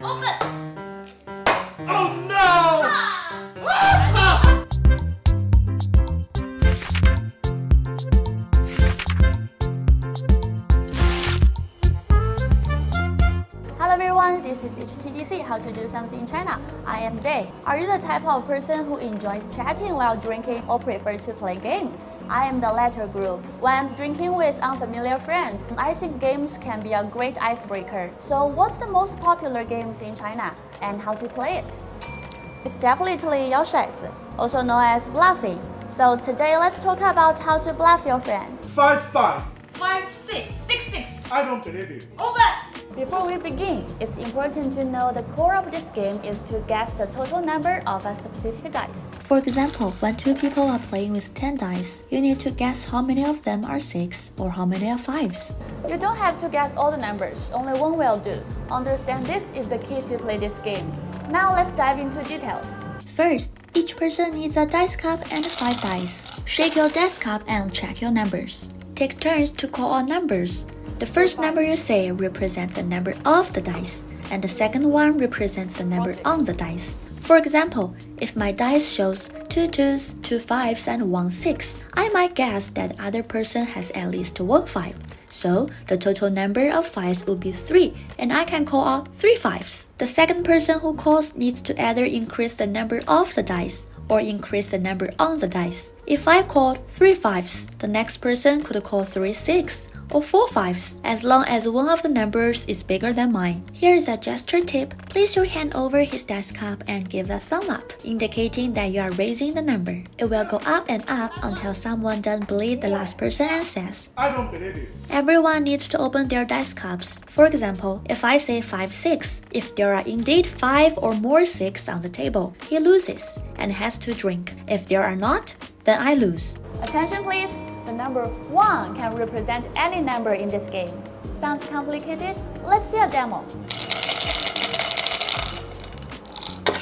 Open! Oh no! Ah! Ah! Hello everyone, this is HTDC How to Do Something in China. I am Jay. Are you the type of person who enjoys chatting while drinking or prefer to play games? I am the latter group. When I'm drinking with unfamiliar friends, I think games can be a great icebreaker. So what's the most popular games in China and how to play it? It's definitely Yao Shai-zi, also known as Bluffy. So today let's talk about how to bluff your friend. 5-5. 5-6. 6-6. I don't believe you. Open! Before we begin, it's important to know the core of this game is to guess the total number of a specific dice. For example, when two people are playing with 10 dice, you need to guess how many of them are 6 or how many are 5s. You don't have to guess all the numbers, only one will do. Understand this is the key to play this game. Now let's dive into details. First, each person needs a dice cup and 5 dice. Shake your dice cup and check your numbers. Take turns to call out numbers. The first number you say represents the number of the dice, and the second one represents the number on the dice. For example, if my dice shows 2 2s, 2 5s, and 1 6, I might guess that other person has at least 1 5. So the total number of 5s would be 3, and I can call out 3 5s. The second person who calls needs to either increase the number of the dice or increase the number on the dice. If I call 3 5s, the next person could call 3 6s or 4 5s, as long as one of the numbers is bigger than mine. Here is a gesture tip. Place your hand over his dice cup and give a thumb up, indicating that you are raising the number. It will go up and up until someone doesn't believe the last person and says, I don't believe you. Everyone needs to open their dice cups. For example, if I say 5 6, if there are indeed 5 or more 6 on the table, he loses and has to drink. If there are not, then I lose. Attention please! The number 1 can represent any number in this game. Sounds complicated? Let's see a demo.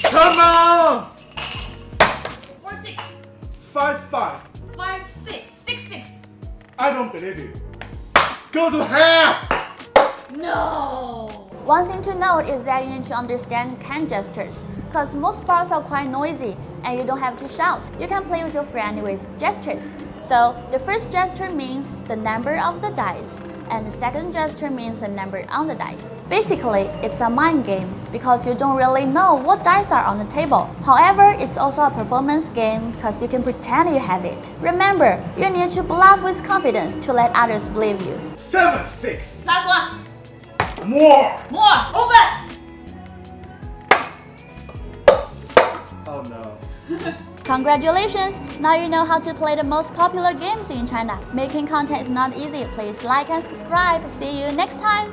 Come on! 4 6. 5 5. 5 6. 6 6. I don't believe you. Go to hell! No! One thing to note is that you need to understand hand gestures, because most parts are quite noisy and you don't have to shout. You can play with your friend with gestures. So the first gesture means the number of the dice, and the second gesture means the number on the dice. Basically, it's a mind game because you don't really know what dice are on the table. However, it's also a performance game because you can pretend you have it. Remember, you need to bluff with confidence to let others believe you. 7 6. Last one. More! Open! Oh no. Congratulations! Now you know how to play the most popular games in China. Making content is not easy. Please like and subscribe. See you next time!